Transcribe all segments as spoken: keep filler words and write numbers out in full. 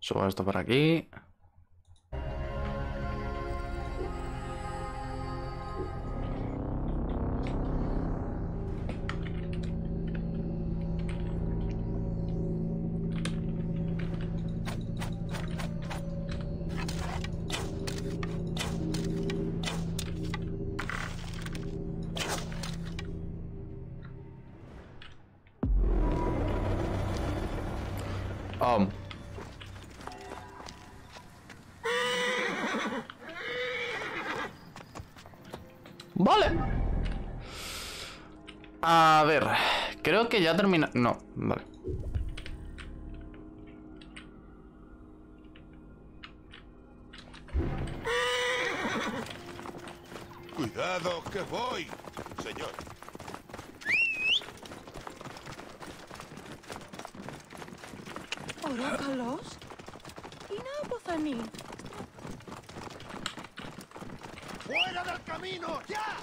Subo esto por aquí. Um. Vale. A ver, creo que ya termina. No, vale. Cuidado que voy, señor. Oráculos. ¿Quién ¡fuera del camino! ¡Ya!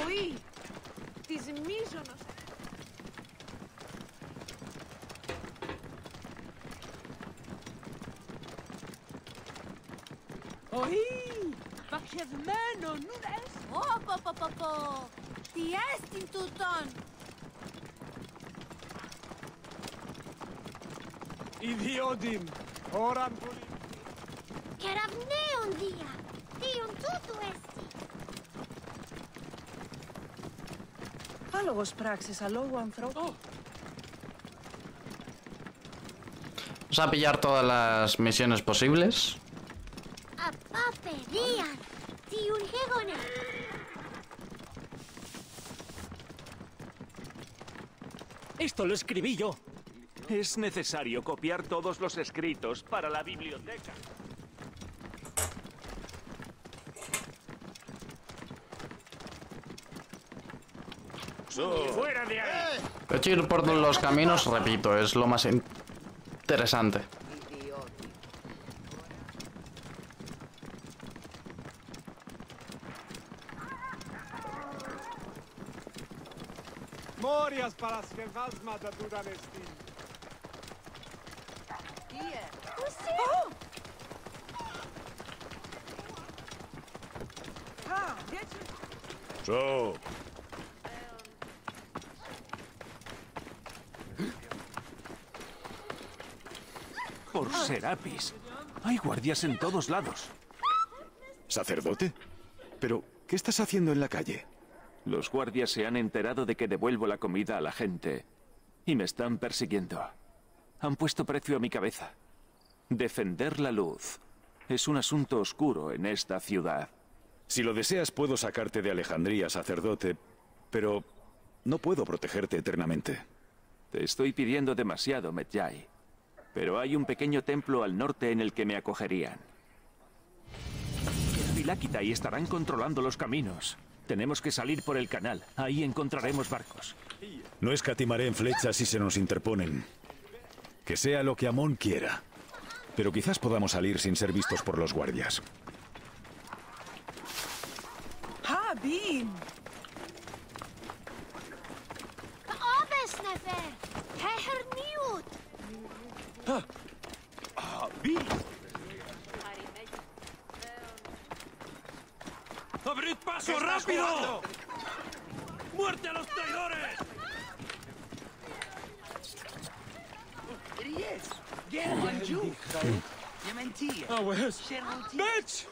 ¡Oh! ¡Oí! ¡Dismísonos! ¡Oí! ¡Παχευμένο νουδες! Ω, πω, πω, πω, πω! Τι έστιν τούτον! Ιδιότιμ! Ώραν πολύ! Κεραυνέ un día, tío, todo este. Halogos praxis, halogo anthropo. Vamos a pillar todas las misiones posibles. A papería, tío, un gegone. Esto lo escribí yo. Es necesario copiar todos los escritos para la biblioteca. De hecho, ir por los caminos, repito, es lo más interesante. Morias para las que vas a matar tu danestino. So. Por Serapis. Hay guardias en todos lados. ¿Sacerdote? Pero, ¿qué estás haciendo en la calle? Los guardias se han enterado de que devuelvo la comida a la gente. Y me están persiguiendo. Han puesto precio a mi cabeza. Defender la luz es un asunto oscuro en esta ciudad. Si lo deseas, puedo sacarte de Alejandría, sacerdote. Pero no puedo protegerte eternamente. Te estoy pidiendo demasiado, Medjay. Pero hay un pequeño templo al norte en el que me acogerían. Vilakita y estarán controlando los caminos. Tenemos que salir por el canal. Ahí encontraremos barcos. No escatimaré en flechas si se nos interponen. Que sea lo que Amon quiera. Pero quizás podamos salir sin ser vistos por los guardias. ¡Ah, bien! Ah, ah, bien. ¡Abrid paso rápido! Jugando. ¡Muerte a los traidores! ¡Bitch!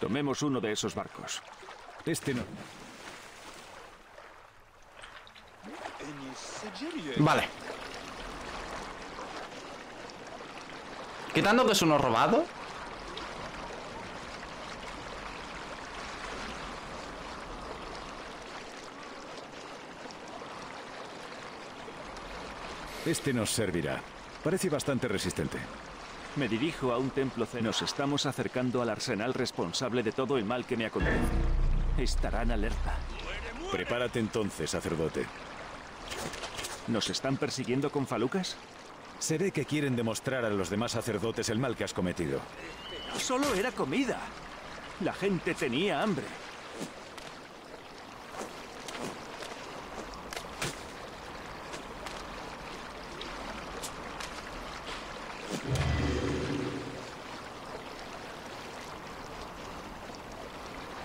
Tomemos uno de esos barcos. Este no. Vale. Quitando que es uno robado. Este nos servirá. Parece bastante resistente. Me dirijo a un templo zen. Nos estamos acercando al arsenal responsable de todo el mal que me acontece. Estarán alerta. Prepárate entonces, sacerdote. ¿Nos están persiguiendo con falucas? Se ve que quieren demostrar a los demás sacerdotes el mal que has cometido. Solo era comida. La gente tenía hambre.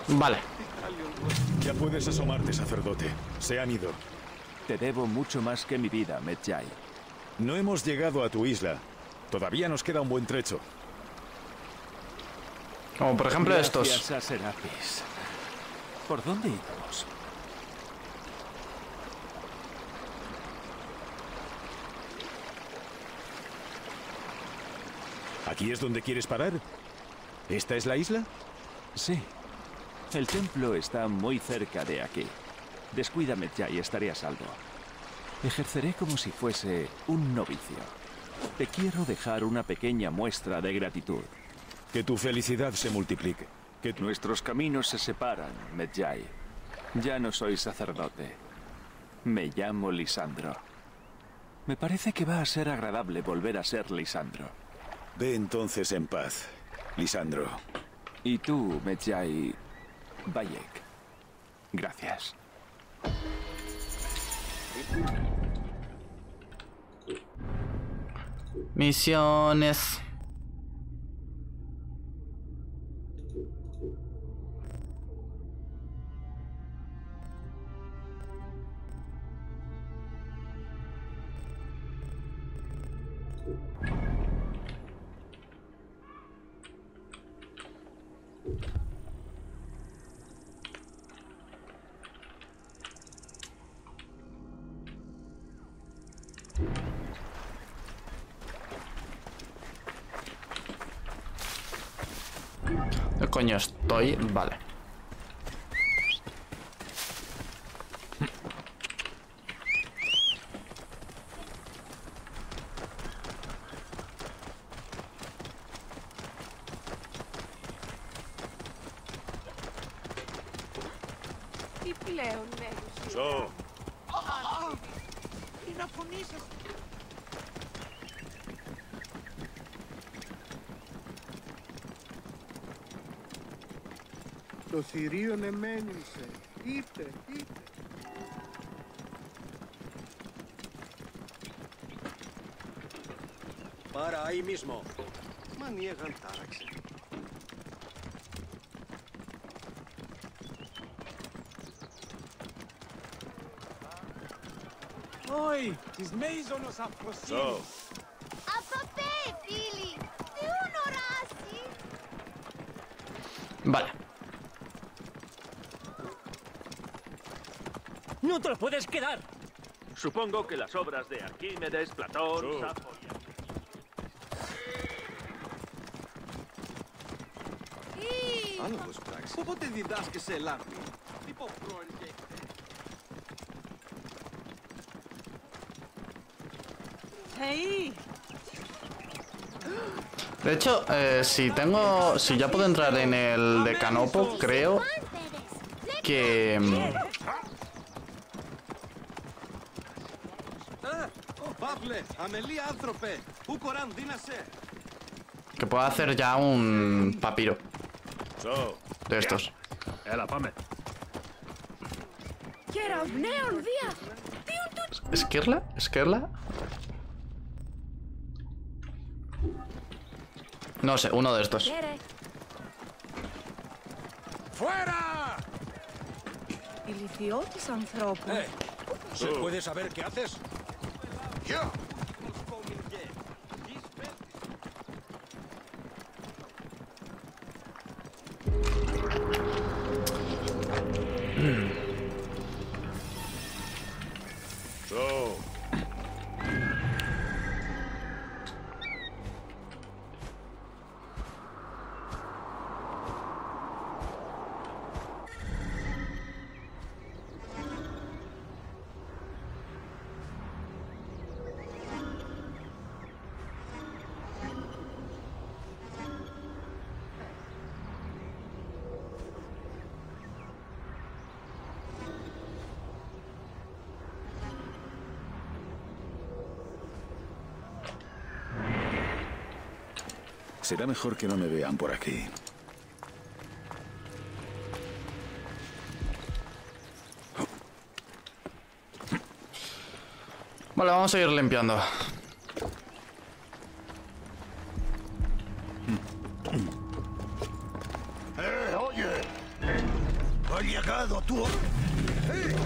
Vale. Ya puedes asomarte, sacerdote. Se han ido. Te debo mucho más que mi vida, Medjay. No hemos llegado a tu isla. Todavía nos queda un buen trecho. Como por ejemplo estos. Gracias a Serapis. ¿Por dónde íbamos? ¿Aquí es donde quieres parar? ¿Esta es la isla? Sí. El templo está muy cerca de aquí. Descuídame ya y estaré a salvo. Ejerceré como si fuese un novicio. Te quiero dejar una pequeña muestra de gratitud. Que tu felicidad se multiplique. Que tu... Nuestros caminos se separan, Medjay. Ya no soy sacerdote. Me llamo Lisandro. Me parece que va a ser agradable volver a ser Lisandro. Ve entonces en paz, Lisandro. Y tú, Medjay... Bayek. Gracias. Misiones. Coño estoy, vale. So. Το θηρίον εμένησε, είπε, είπε. Para ahí mismo. Maniegan táraxe. Oi, τις μέιζονος αφροσύνης. Απαπέ, φίλοι, τι ονοράσει. Vale. ¡No te lo puedes quedar! Supongo que las obras de Arquímedes, Platón... Oh. Safo y... Algo es praxe. ¿Cómo te dirás que es el arte? Tipo pro el que... ¡Hey! De hecho, eh, si tengo... Si ya puedo entrar en el de Canopo, creo... Que... Que pueda hacer ya un papiro de estos. ¿Esquirla? ¿Esquirla? No sé, uno de estos. ¡Fuera! Hey, ¿se puede saber qué haces? Yo. Será mejor que no me vean por aquí. Vale, vamos a ir limpiando. ¡Eh, oye! ¡Ha llegado tú! ¡Eh!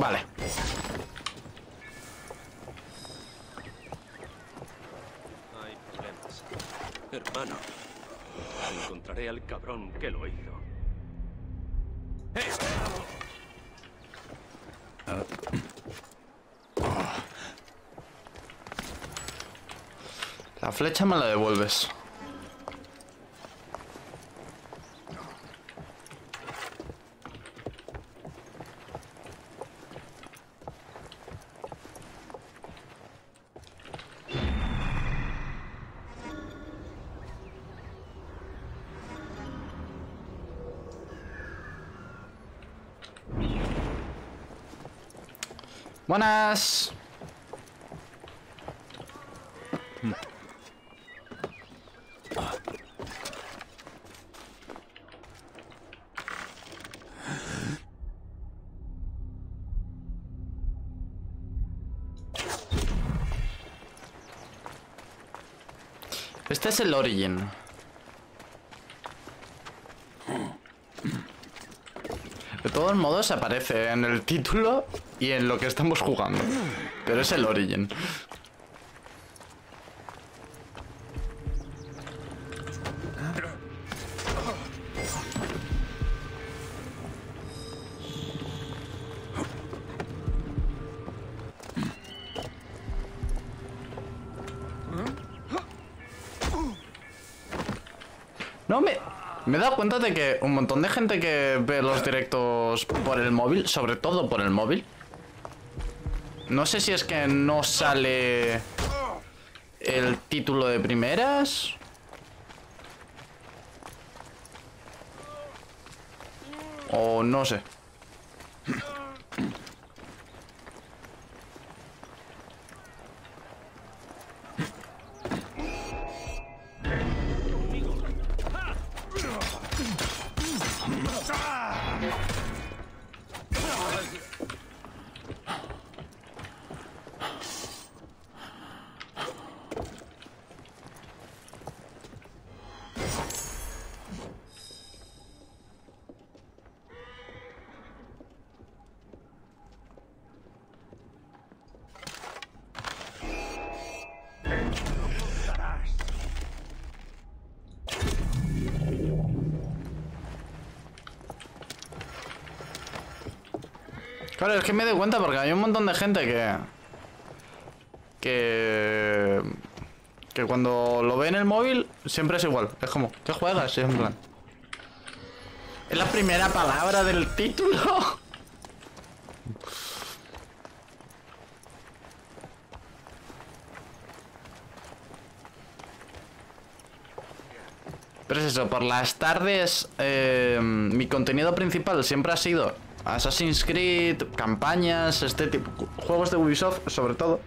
Vale. No hay problemas. Hermano, encontraré al cabrón que lo hizo. ¡Eh! La flecha me la devuelves. Buenas. Este es el Origin. De todos modos aparece en el título y en lo que estamos jugando. Pero es el Origin. No me... Me he dado cuenta de que un montón de gente que ve los directos por el móvil, sobre todo por el móvil. No sé si es que no sale el título de primeras. O no sé. Claro, es que me doy cuenta porque hay un montón de gente que... Que... Que cuando lo ve en el móvil siempre es igual. Es como, ¿qué juegas? Es en plan... Es la primera palabra del título. Pero es eso, por las tardes eh, mi contenido principal siempre ha sido... Assassin's Creed, campañas, este tipo, juegos de Ubisoft sobre todo.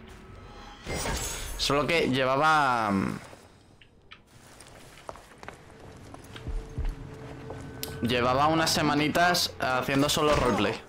Solo que llevaba... Llevaba unas semanitas haciendo solo roleplay.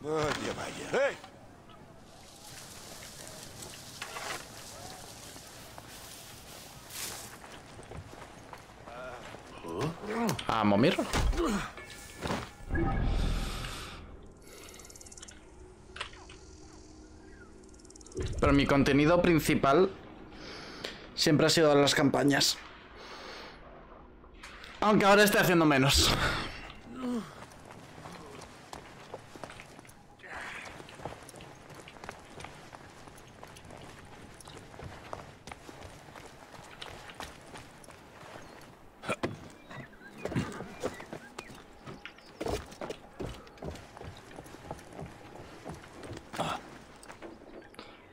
Vaya, vaya. ¡Hey! a Momir. Pero mi contenido principal siempre ha sido las campañas. Aunque ahora esté haciendo menos.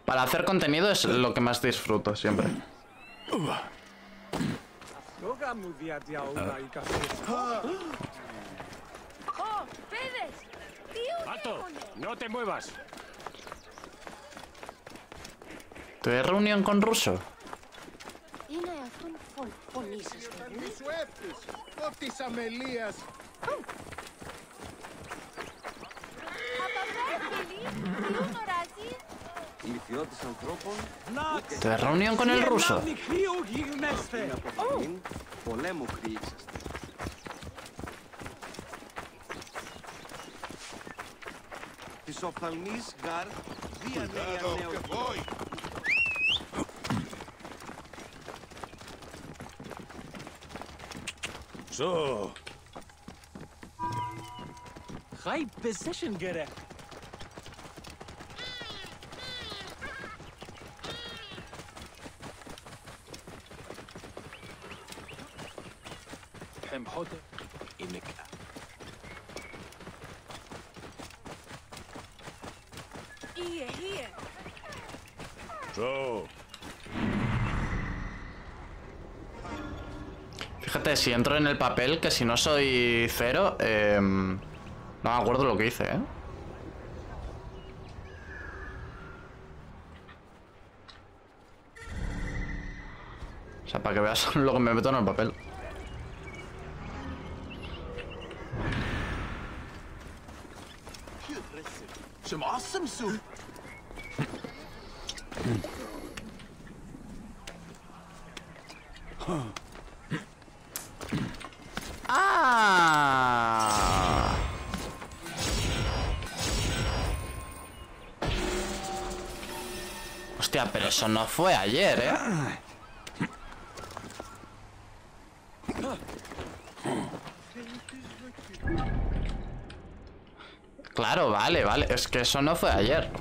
Para hacer contenido es lo que más disfruto siempre. Pato, no te muevas. ¿Te reunión con ruso? ¿Te reunión con el ruso? So. High position gerecht. Fíjate, si entro en el papel, que si no soy cero, eh, no me acuerdo lo que hice, ¿eh? O sea, para que veas lo que me meto en el papel. Ah. Hostia, pero eso no fue ayer, ¿eh? Claro, vale, vale. Es que eso no fue ayer.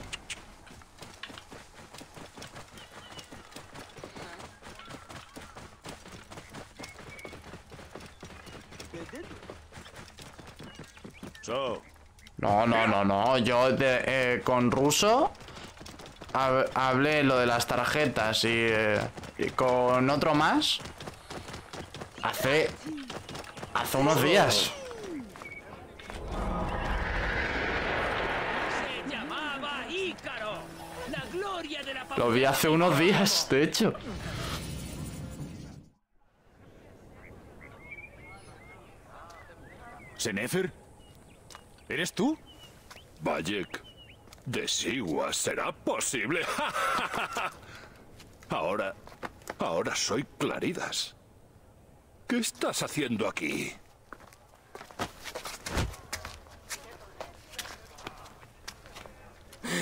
No, no, no, no. Yo de, eh, con ruso hab hablé lo de las tarjetas y, eh, y con otro más hace hace unos días. Se llamaba Ícaro, la gloria de la lo vi hace unos días, de hecho. ¿Senefer? ¿Eres tú? Bayek. Desigua, ¿será posible? Ahora... Ahora soy Claridas. ¿Qué estás haciendo aquí?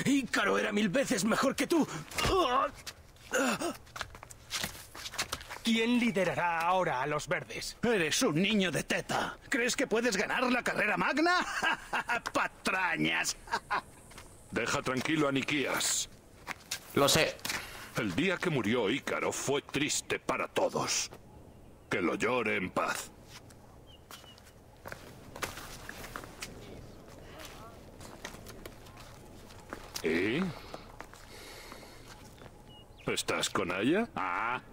Ícaro era mil veces mejor que tú. ¿Quién liderará ahora a los verdes? Eres un niño de teta. ¿Crees que puedes ganar la carrera magna? ¡Patrañas! Deja tranquilo a Niquías. Lo sé. El día que murió Ícaro fue triste para todos. Que lo llore en paz. ¿Y? ¿Estás con Aya? Ah,